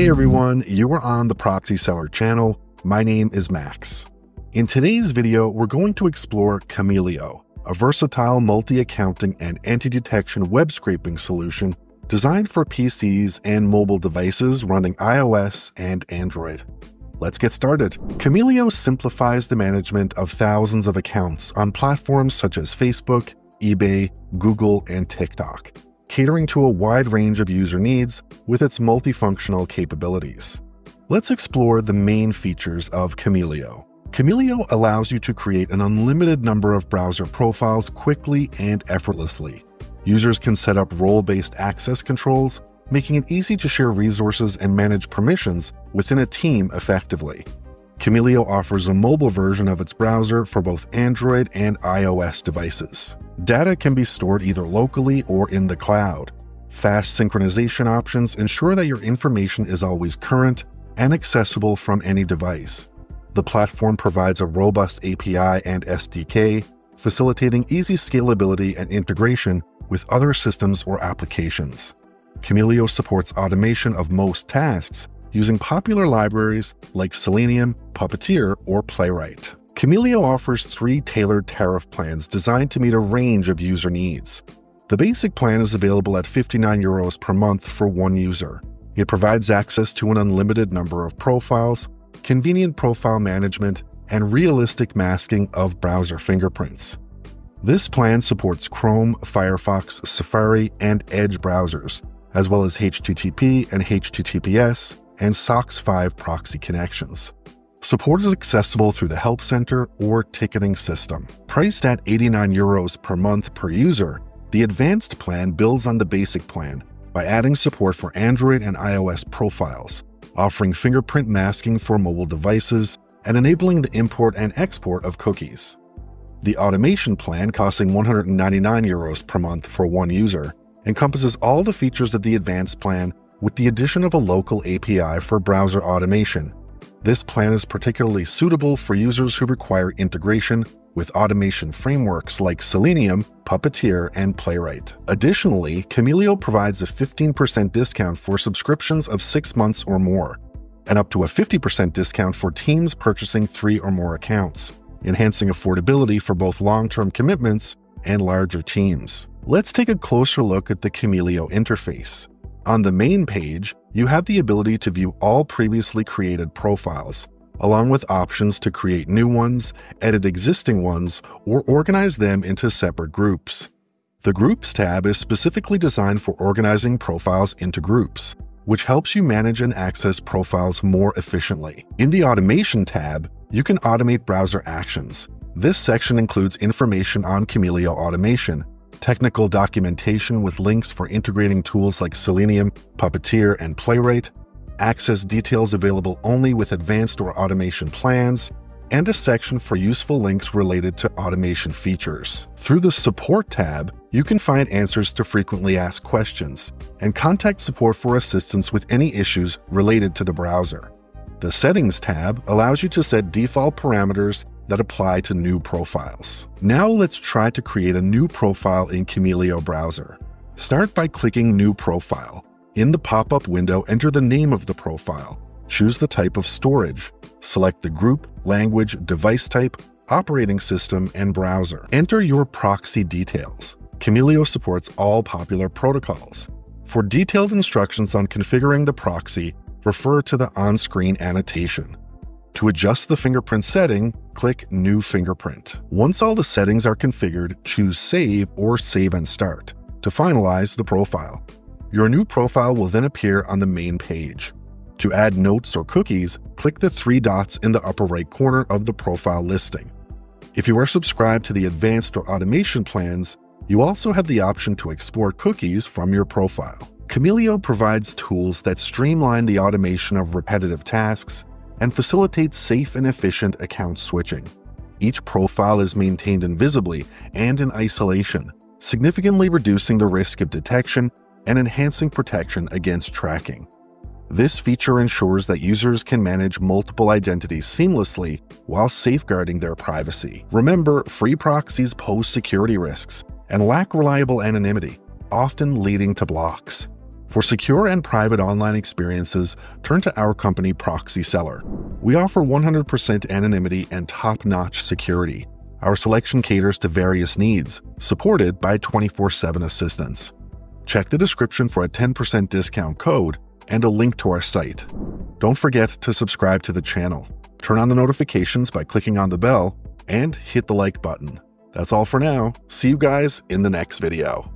Hey everyone, you are on the Proxy Seller channel. My name is Max. In today's video, we're going to explore Kameleo, a versatile multi-accounting and anti-detection web scraping solution designed for PCs and mobile devices running iOS and Android. Let's get started. Kameleo simplifies the management of thousands of accounts on platforms such as Facebook, eBay, Google, and TikTok, catering to a wide range of user needs with its multifunctional capabilities. Let's explore the main features of Kameleo. Kameleo allows you to create an unlimited number of browser profiles quickly and effortlessly. Users can set up role-based access controls, making it easy to share resources and manage permissions within a team effectively. Kameleo offers a mobile version of its browser for both Android and iOS devices. Data can be stored either locally or in the cloud. Fast synchronization options ensure that your information is always current and accessible from any device. The platform provides a robust API and SDK, facilitating easy scalability and integration with other systems or applications. Kameleo supports automation of most tasks, using popular libraries like Selenium, Puppeteer, or Playwright. Kameleo offers 3 tailored tariff plans designed to meet a range of user needs. The basic plan is available at €59 per month for one user. It provides access to an unlimited number of profiles, convenient profile management, and realistic masking of browser fingerprints. This plan supports Chrome, Firefox, Safari, and Edge browsers, as well as HTTP and HTTPS, and SOX 5 proxy connections. Support is accessible through the Help Center or ticketing system. Priced at €89 per month per user, the advanced plan builds on the basic plan by adding support for Android and iOS profiles, offering fingerprint masking for mobile devices, and enabling the import and export of cookies. The automation plan, costing €199 per month for one user, encompasses all the features of the advanced plan with the addition of a local API for browser automation. This plan is particularly suitable for users who require integration with automation frameworks like Selenium, Puppeteer, and Playwright. Additionally, Kameleo provides a 15% discount for subscriptions of 6 months or more, and up to a 50% discount for teams purchasing 3 or more accounts, enhancing affordability for both long-term commitments and larger teams. Let's take a closer look at the Kameleo interface. On the main page, you have the ability to view all previously created profiles, along with options to create new ones, edit existing ones, or organize them into separate groups. The Groups tab is specifically designed for organizing profiles into groups, which helps you manage and access profiles more efficiently. In the Automation tab, you can automate browser actions. This section includes information on Kameleo automation, technical documentation with links for integrating tools like Selenium, Puppeteer, and Playwright, access details available only with advanced or automation plans, and a section for useful links related to automation features. Through the Support tab, you can find answers to frequently asked questions and contact support for assistance with any issues related to the browser. The Settings tab allows you to set default parameters that apply to new profiles. Now let's try to create a new profile in Kameleo browser. Start by clicking New Profile. In the pop-up window, enter the name of the profile. Choose the type of storage. Select the group, language, device type, operating system, and browser. Enter your proxy details. Kameleo supports all popular protocols. For detailed instructions on configuring the proxy, refer to the on-screen annotation. To adjust the fingerprint setting, click New Fingerprint. Once all the settings are configured, choose Save or Save and Start to finalize the profile. Your new profile will then appear on the main page. To add notes or cookies, click the 3 dots in the upper right corner of the profile listing. If you are subscribed to the advanced or automation plans, you also have the option to export cookies from your profile. Kameleo provides tools that streamline the automation of repetitive tasks and facilitates safe and efficient account switching. Each profile is maintained invisibly and in isolation, significantly reducing the risk of detection and enhancing protection against tracking. This feature ensures that users can manage multiple identities seamlessly while safeguarding their privacy. Remember, free proxies pose security risks and lack reliable anonymity, often leading to blocks. For secure and private online experiences, turn to our company, Proxy Seller. We offer 100% anonymity and top-notch security. Our selection caters to various needs, supported by 24/7 assistance. Check the description for a 10% discount code and a link to our site. Don't forget to subscribe to the channel. Turn on the notifications by clicking on the bell and hit the like button. That's all for now. See you guys in the next video.